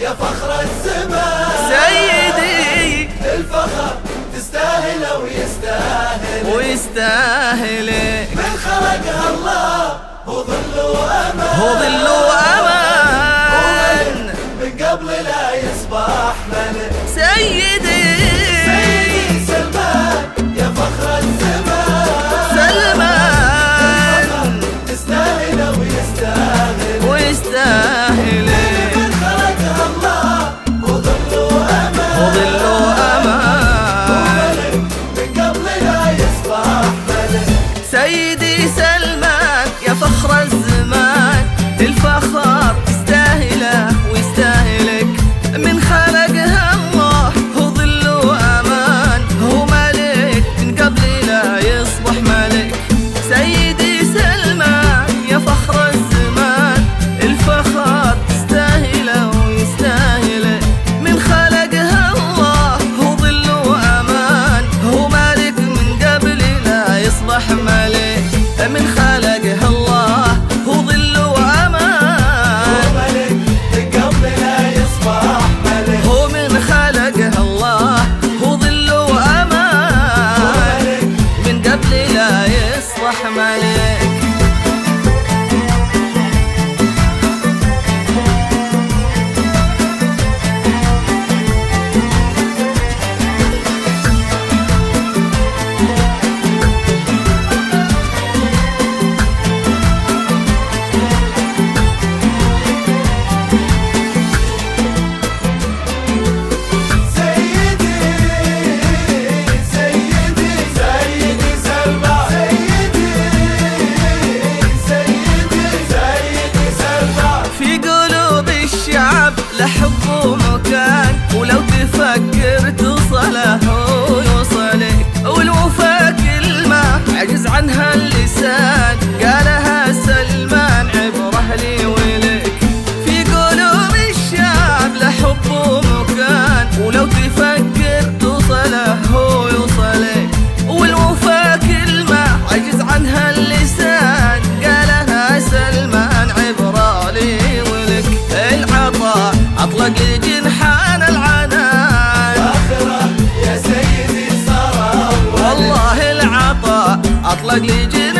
يا فخر الزمان سيدي، الفخر تستاهله ويستاهل ويستاهلك. من خلقها الله هو ظل وأمان، هو ظل وأمان، من قبل لا يصبح ملك. سيدي سلمان يا فخر الزمان، سلمان تستاهله ويستاهل ويستاهل. من خلقها الله هو ظل وأمان، هو ظل وأمان، من قبل لا يصبح ملك. سيدي سلمان يا فخر الزمان، الفخر تستاهله ويستاهلك. من خلقها الله هو ظل وأمان، هو ملك من قبل لا يصبح ملك. سيدي سلمان يا فخر الزمان، الفخر تستاهله ويستاهلك. من خلقها الله هو ظل وأمان، هو ملك من قبل لا يصبح ملك. من خلقها الله هو ظل وأمان، هو ملك من قبل لا يصبح ملك. هو من خلقها الله هو ظل وأمان، هو ملك من قبل لا يصبح ملك. لحبه مكان، ولو تفكر توصله ويوصلك. والوفا كلمة عجز عنها اللسان، قالها سلمان عبره لي ولك. في قلوب الشعب لحبه مكان، ولو تفكر توصله ويوصلك. والوفا كلمة عجز عنها اللسان، قالها سلمان عبره لي ولك. العطاء أطلق جنحان العنان، آخره يا سيدي صار أوله. والله العطاء أطلق جنحان